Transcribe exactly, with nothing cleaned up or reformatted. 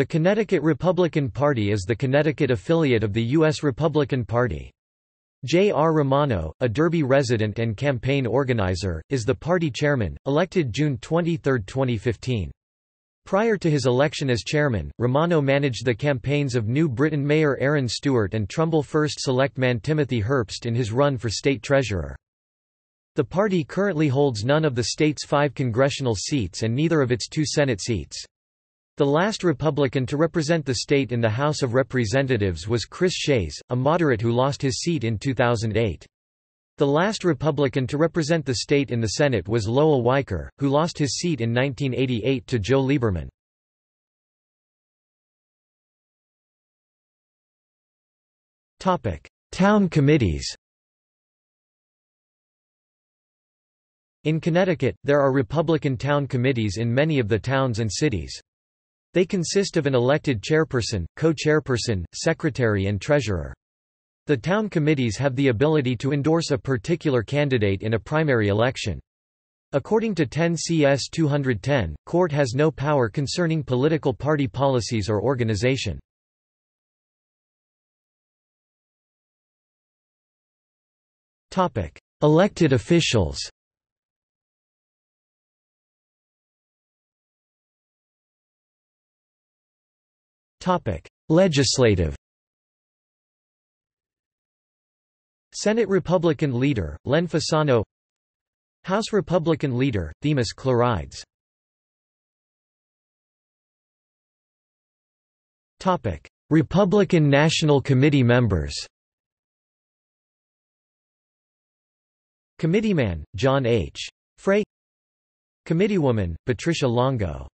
The Connecticut Republican Party is the Connecticut affiliate of the U S Republican Party. J R Romano, a Derby resident and campaign organizer, is the party chairman, elected June twenty-third, twenty fifteen. Prior to his election as chairman, Romano managed the campaigns of New Britain Mayor Erin Stewart and Trumbull first Selectman Timothy Herbst in his run for state treasurer. The party currently holds none of the state's five congressional seats and neither of its two Senate seats. The last Republican to represent the state in the House of Representatives was Chris Shays, a moderate who lost his seat in two thousand eight. The last Republican to represent the state in the Senate was Lowell Weicker, who lost his seat in nineteen eighty-eight to Joe Lieberman. Town committees. In Connecticut, there are Republican town committees in many of the towns and cities. They consist of an elected chairperson, co-chairperson, secretary and treasurer. The town committees have the ability to endorse a particular candidate in a primary election. According to ten C S two ten, court has no power concerning political party policies or organization. Elected officials. Legislative. Senate Republican leader, Len Fasano. House Republican leader, Themis Clarides. Republican National Committee members. Committeeman, John H. Frey. Committeewoman, Patricia Longo.